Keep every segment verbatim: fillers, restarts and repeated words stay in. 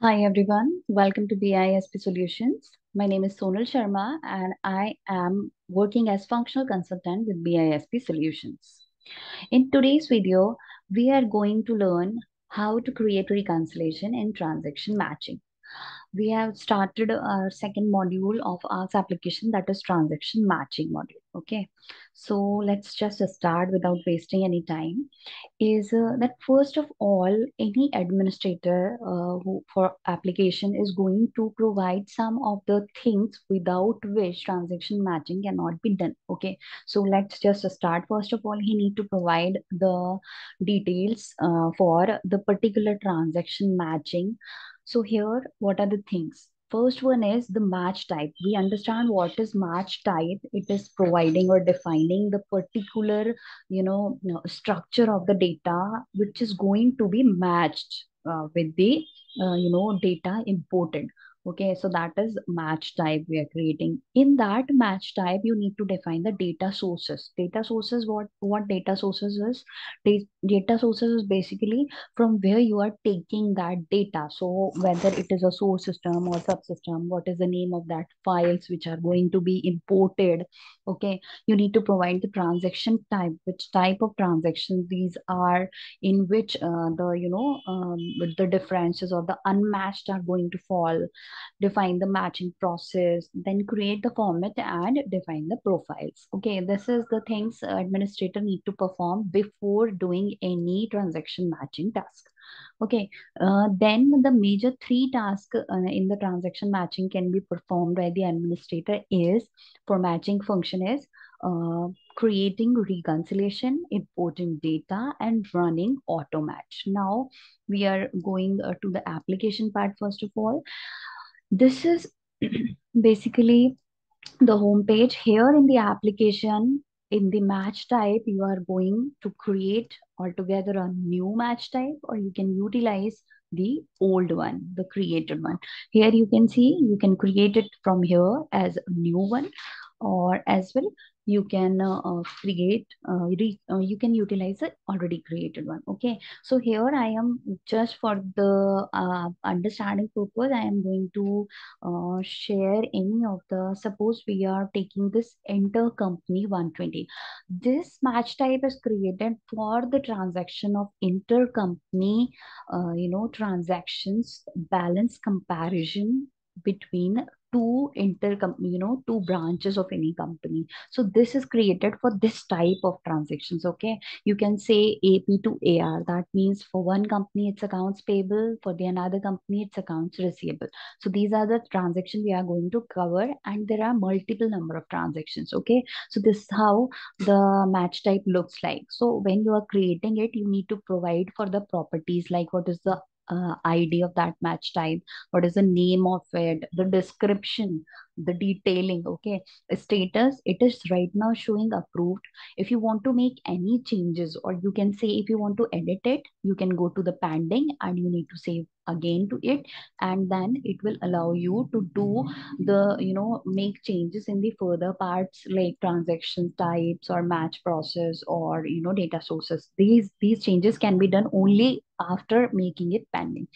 Hi everyone, welcome to B I S P Solutions. My name is Sonal Sharma and I am working as functional consultant with B I S P Solutions. In today's video, we are going to learn how to create reconciliation and transaction matching. We have started our second module of our application, that is transaction matching module. Okay, so let's just start without wasting any time. Is uh, that first of all, any administrator uh, who for application is going to provide some of the things without which transaction matching cannot be done. Okay, so let's just start. First of all, he need to provide the details uh, for the particular transaction matching. So here, what are the things? First one is the match type. We understand what is match type. It is providing or defining the particular, you know, structure of the data, which is going to be matched uh, with the, uh, you know, data imported. Okay, so that is match type we are creating. In that match type, you need to define the data sources. Data sources, what, what data sources is? Da data sources is basically from where you are taking that data. So whether it is a source system or subsystem, what is the name of that files which are going to be imported? Okay, you need to provide the transaction type, which type of transactions these are, in which uh, the, you know, um, the differences or the unmatched are going to fall. Define the matching process, then create the format and define the profiles. Okay, this is the things administrator need to perform before doing any transaction matching task. Okay, uh, then the major three tasks uh, in the transaction matching can be performed by the administrator is, for matching function is, uh, creating reconciliation, importing data, and running auto match. Now we are going uh, to the application part first of all. This is basically the home page. Here in the application, in the match type, you are going to create altogether a new match type, or you can utilize the old one, the created one. Here you can see, you can create it from here as a new one, or as well, you can uh, create, uh, re, uh, you can utilize the already created one. Okay, so here I am, just for the uh, understanding purpose, I am going to uh, share any of the, suppose we are taking this enter company one twenty. This match type is created for the transaction of intercompany, uh, you know, transactions, balance comparison between two intercompany, you know, two branches of any company. So this is created for this type of transactions. Okay, you can say A P to A R. That means for one company it's accounts payable, for the another company it's accounts receivable. So these are the transactions we are going to cover, and there are multiple number of transactions. Okay, so this is how the match type looks like. So when you are creating it, you need to provide for the properties, like what is the Uh, I D of that match type, what is the name of it, the description, the detailing. Okay, status, it is right now showing approved. If you want to make any changes, or you can say if you want to edit it, you can go to the pending and you need to save again to it, and then it will allow you to do the, you know, make changes in the further parts like transaction types or match process or, you know, data sources. These, these changes can be done only after making it pending.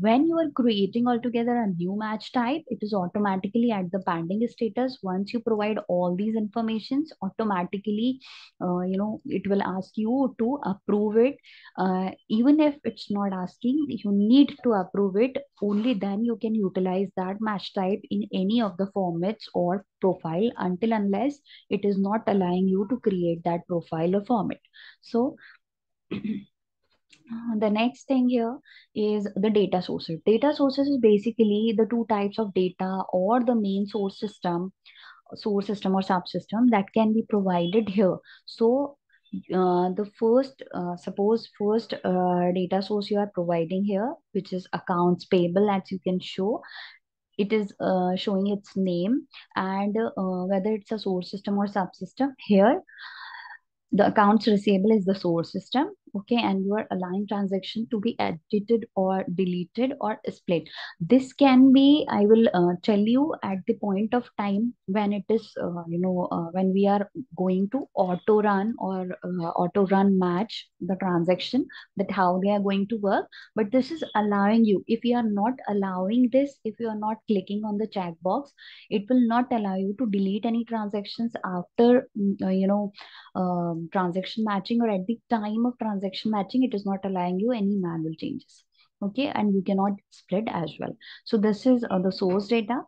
When you are creating altogether a new match type, it is automatically at the pending status. Once you provide all these informations, automatically, uh, you know, it will ask you to approve it. Uh, even if it's not asking, you need to approve it. Only then you can utilize that match type in any of the formats or profile, until unless it is not allowing you to create that profile or format. So the next thing here is the data sources. Data sources is basically the two types of data, or the main source system, source system or subsystem, that can be provided here. So uh, the first, uh, suppose first uh, data source you are providing here, which is accounts payable, as you can show. It is uh, showing its name and uh, whether it's a source system or subsystem here. The accounts receivable is the source system, okay, and you are allowing transaction to be edited or deleted or split. This can be, I will uh, tell you at the point of time when it is, uh, you know, uh, when we are going to auto run or uh, auto run match the transaction, that how they are going to work. But this is allowing you, if you are not allowing this, if you are not clicking on the checkbox, it will not allow you to delete any transactions after, uh, you know, um, transaction matching, or at the time of transaction matching, it is not allowing you any manual changes. Okay, and you cannot split as well. So this is uh, the source data.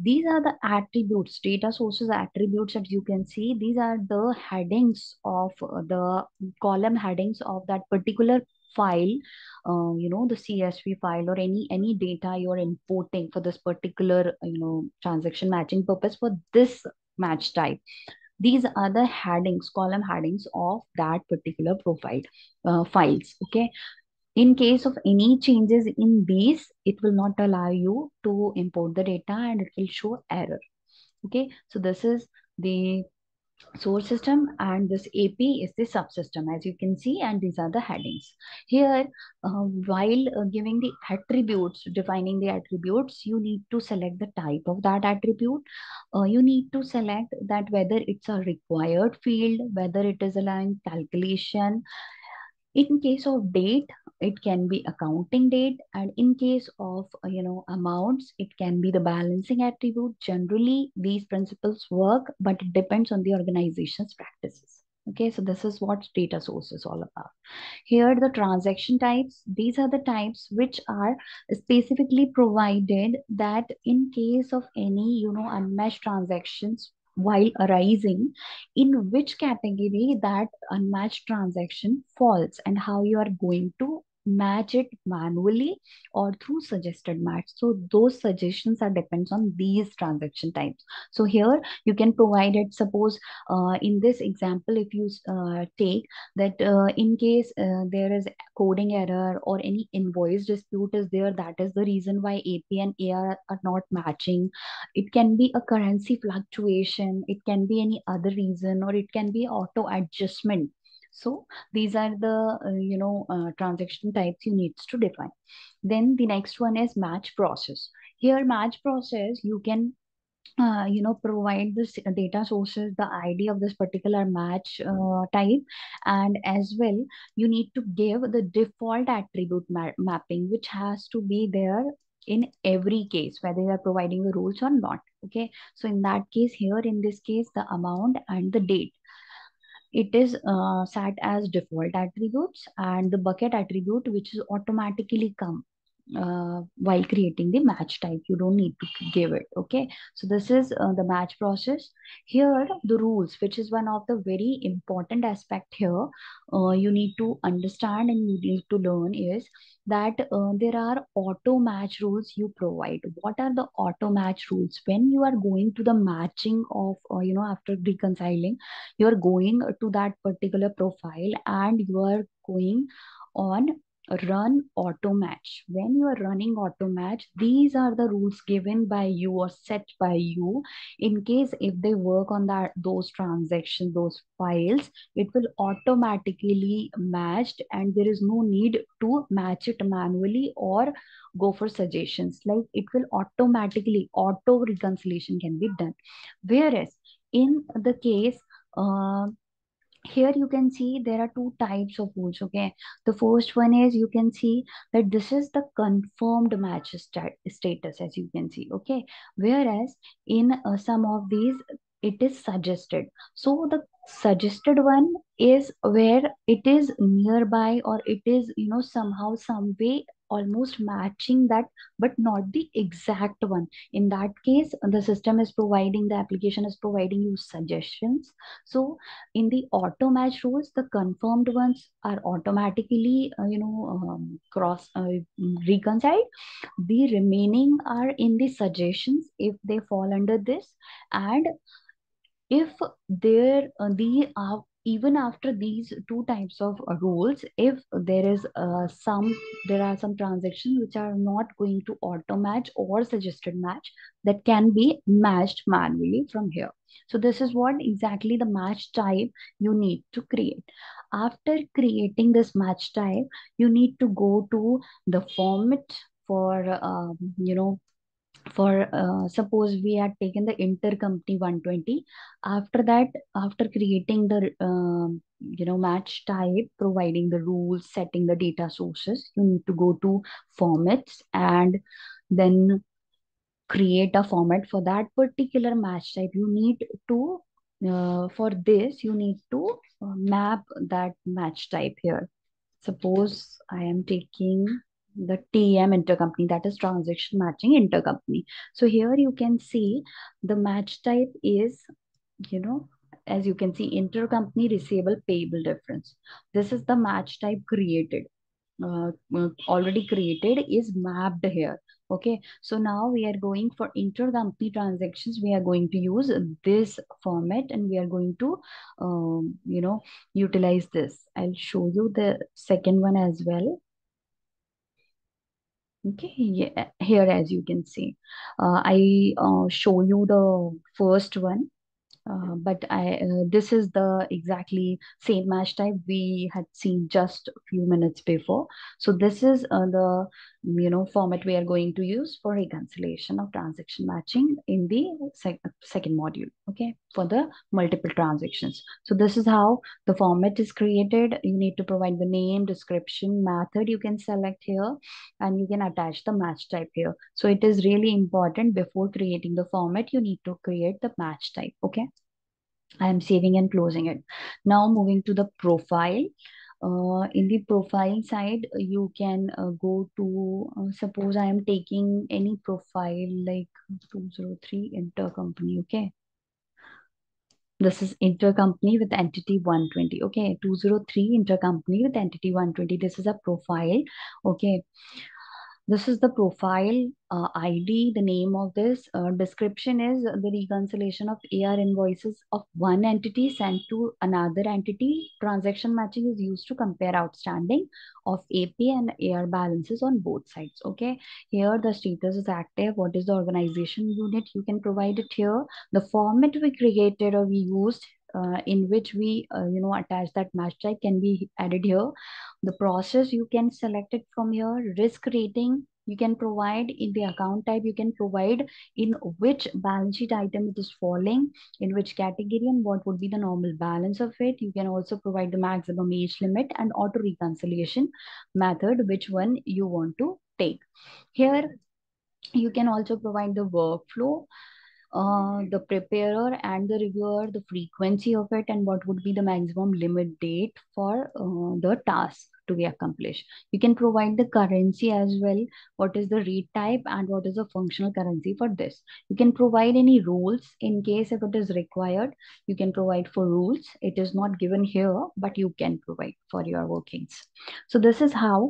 These are the attributes, data sources attributes that you can see. These are the headings of uh, the column headings of that particular file, uh, you know, the C S V file or any any data you're importing for this particular, you know, transaction matching purpose for this match type. These are the headings, column headings of that particular profile uh, files. Okay. In case of any changes in these, it will not allow you to import the data and it will show error. Okay. So this is the source system, and this A P is the subsystem, as you can see, and these are the headings. Here, uh, while uh, giving the attributes, defining the attributes, you need to select the type of that attribute. Uh, you need to select that whether it's a required field, whether it is allowing calculation. In case of date, it can be accounting date, and in case of, you know, amounts, it can be the balancing attribute. Generally, these principles work, but it depends on the organization's practices. Okay, so this is what data source is all about. Here are the transaction types. These are the types which are specifically provided that in case of any, you know, unmatched transactions while arising, in which category that unmatched transaction falls and how you are going to match it manually or through suggested match. So those suggestions are depends on these transaction types. So here you can provide it. Suppose uh, in this example, if you uh, take that uh, in case uh, there is coding error or any invoice dispute is there, that is the reason why A P and A R are not matching. It can be a currency fluctuation, it can be any other reason, or it can be auto adjustment. So these are the, uh, you know, uh, transaction types you need to define. Then the next one is match process. Here match process, you can, uh, you know, provide this data sources, the I D of this particular match uh, type. And as well, you need to give the default attribute ma mapping, which has to be there in every case, whether you are providing the rules or not. Okay. So in that case, here in this case, the amount and the date, it is uh, set as default attributes, and the bucket attribute, which is automatically come uh, while creating the match type. You don't need to give it. Okay. So this is uh, the match process. Here, the rules, which is one of the very important aspect here, uh, you need to understand and you need to learn is that uh, there are auto match rules you provide. What are the auto match rules? When you are going to the matching of, uh, you know, after reconciling, you are going to that particular profile and you are going on run auto match. When you are running auto match, these are the rules given by you or set by you. In case if they work on that those transactions, those files, it will automatically matched, and there is no need to match it manually or go for suggestions. Like it will automatically auto reconciliation can be done. Whereas in the case, uh, here you can see there are two types of rules. Okay, the first one is you can see that this is the confirmed match stat status, as you can see. Okay, whereas in uh, some of these it is suggested. So the suggested one is where it is nearby, or it is, you know, somehow some way almost matching that, but not the exact one. In that case, the system is providing, the application is providing you suggestions. So in the auto match rules, the confirmed ones are automatically, uh, you know, um, cross uh, reconciled. The remaining are in the suggestions if they fall under this. And if there, uh, the, uh, even after these two types of rules, if there is uh, some, there are some transactions which are not going to auto match or suggested match, that can be matched manually from here. So this is what exactly the match type you need to create. After creating this match type, you need to go to the format for, um, you know, for uh, suppose we had taken the intercompany one twenty. After that, after creating the uh, you know match type, providing the rules, setting the data sources, you need to go to formats and then create a format for that particular match type. You need to uh, for this you need to map that match type here. Suppose I am taking the T M intercompany, that is transaction matching intercompany. So here you can see the match type is, you know, as you can see, intercompany receivable payable difference. This is the match type created, uh, already created, is mapped here. Okay, so now we are going for intercompany transactions. We are going to use this format and we are going to, um, you know, utilize this. I'll show you the second one as well. Okay, yeah, here as you can see, uh, I uh, show you the first one, uh, but I uh, this is the exactly same match type we had seen just a few minutes before. So this is uh, the you know format we are going to use for reconciliation of transaction matching in the sec second module. Okay, for the multiple transactions. So this is how the format is created. You need to provide the name, description, method you can select here, and you can attach the match type here. So it is really important, before creating the format, you need to create the match type. Okay, I am saving and closing it. Now moving to the profile. Uh, in the profile side, you can uh, go to, uh, suppose I am taking any profile like two oh three intercompany. Okay, this is intercompany with entity one twenty. Okay, two oh three intercompany with entity one twenty. This is a profile. Okay, this is the profile uh, I D, the name of this. Uh, description is the reconciliation of A R invoices of one entity sent to another entity. Transaction matching is used to compare outstanding of A P and A R balances on both sides. Okay, here the status is active. What is the organization unit? You can provide it here. The format we created or we used, Uh, in which we uh, you know attach that match type, can be added here. The process, you can select it from here. Risk rating, you can provide in the account type, you can provide in which balance sheet item it is falling, in which category, and what would be the normal balance of it. You can also provide the maximum age limit and auto reconciliation method, which one you want to take. Here you can also provide the workflow, Uh, the preparer and the reviewer, the frequency of it, and what would be the maximum limit date for uh, the task to be accomplished. You can provide the currency as well. What is the read type and what is the functional currency for this? You can provide any rules in case if it is required. You can provide for rules. It is not given here, but you can provide for your workings. So this is how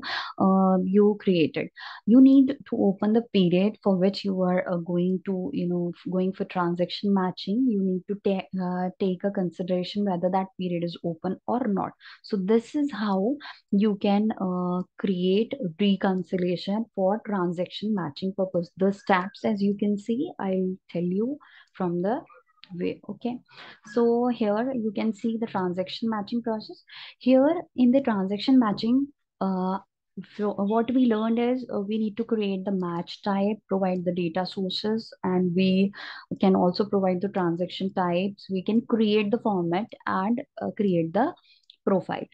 uh, you create it. You need to open the period for which you are uh, going to, you know, going for transaction matching. You need to ta uh, take a consideration whether that period is open or not. So this is how you You can uh, create reconciliation for transaction matching purpose. The steps, as you can see, I'll tell you from the way. Okay, so here you can see the transaction matching process. Here in the transaction matching, uh, so what we learned is uh, we need to create the match type, provide the data sources, and we can also provide the transaction types. We can create the format and uh, create the profile.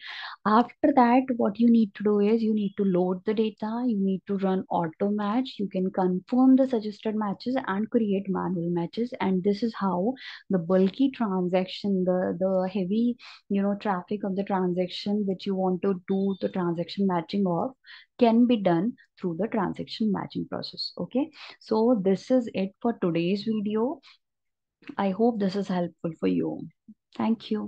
After that, what you need to do is you need to load the data, you need to run auto match, you can confirm the suggested matches and create manual matches. And this is how the bulky transaction, the, the heavy, you know, traffic of the transaction which you want to do the transaction matching of, can be done through the transaction matching process. Okay, so this is it for today's video. I hope this is helpful for you. Thank you.